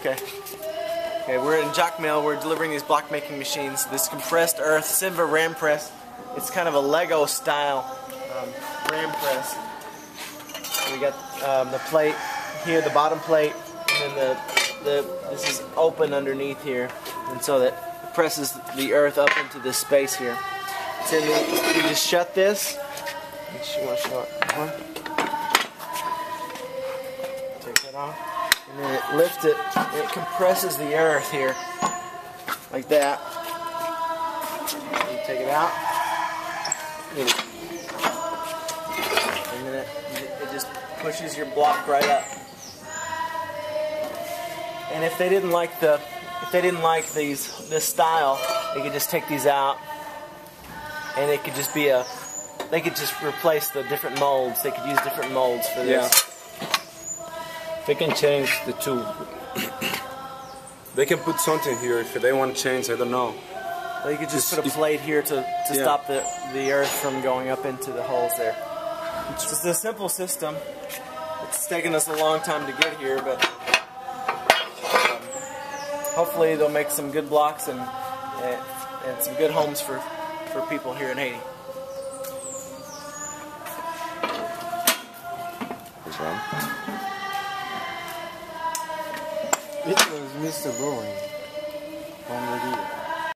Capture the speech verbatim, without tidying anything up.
Okay. Okay, we're in Jacmel. We're delivering these block making machines. This compressed earth Cinva Ram press. It's kind of a Lego style um, ram press. We got um, the plate here, the bottom plate, and then the the this is open underneath here, and so that it presses the earth up into this space here. So we just shut this. You want to show it? Take that off. And then it lifts it, and it compresses the earth here, like that. You take it out, and then it, it just pushes your block right up. And if they didn't like the, if they didn't like these this style, they could just take these out, and it could just be a, they could just replace the different molds. They could use different molds for this. Yeah. They can change the tool. They can put something here if they want to change, I don't know. They could just it's, put a plate here to, to yeah. stop the, the earth from going up into the holes there. It's, it's a simple system. It's taken us a long time to get here, but um, hopefully they'll make some good blocks and, and, and some good homes for, for people here in Haiti. What's wrong? It was Mister Bowin from the